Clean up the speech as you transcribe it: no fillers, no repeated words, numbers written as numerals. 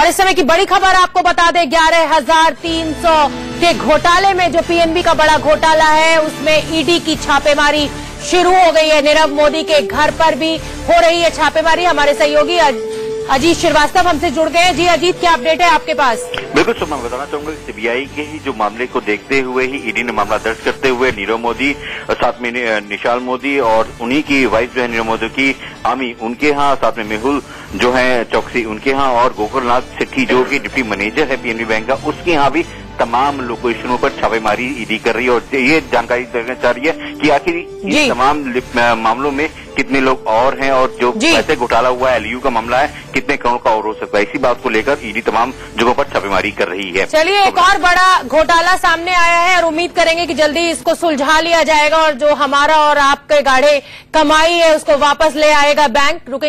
और इस समय की बड़ी खबर आपको बता दें, 11,300 के घोटाले में जो पीएनबी का बड़ा घोटाला है उसमें ईडी की छापेमारी शुरू हो गई है। नीरव मोदी के घर पर भी हो रही है छापेमारी। हमारे सहयोगी अजीत श्रीवास्तव हमसे जुड़ गए हैं। जी अजीत, क्या अपडेट है आपके पास? बिल्कुल सुमा, बताना चाहूंगा कि सीबीआई के ही जो मामले को देखते हुए ही ईडी ने मामला दर्ज करते हुए नीरव मोदी और साथ में निशाल मोदी और उन्हीं की वाइफ जो है नीरव मोदी की आमी उनके यहाँ, साथ में मेहुल जो है चौकसी उनके यहाँ और गोकुलनाथ सिटी जो की डिप्टी मैनेजर है पीएनबी बैंक का उसके यहाँ भी तमाम लोकेशनों पर छापेमारी ईडी कर रही है। और ये जानकारी देना चाह रही है कि आखिर इन तमाम मामलों में कितने लोग और हैं और जो पैसे घोटाला हुआ है एलयू का मामला है कितने करोड़ का और हो सकता है। इसी बात को लेकर ईडी तमाम जगहों पर छापेमारी कर रही है। चलिए, एक और बड़ा घोटाला सामने आया है और उम्मीद करेंगे कि जल्दी इसको सुलझा लिया जाएगा और जो हमारा और आपके गाढ़े कमाई है उसको वापस ले आएगा बैंक। रुकेंगे।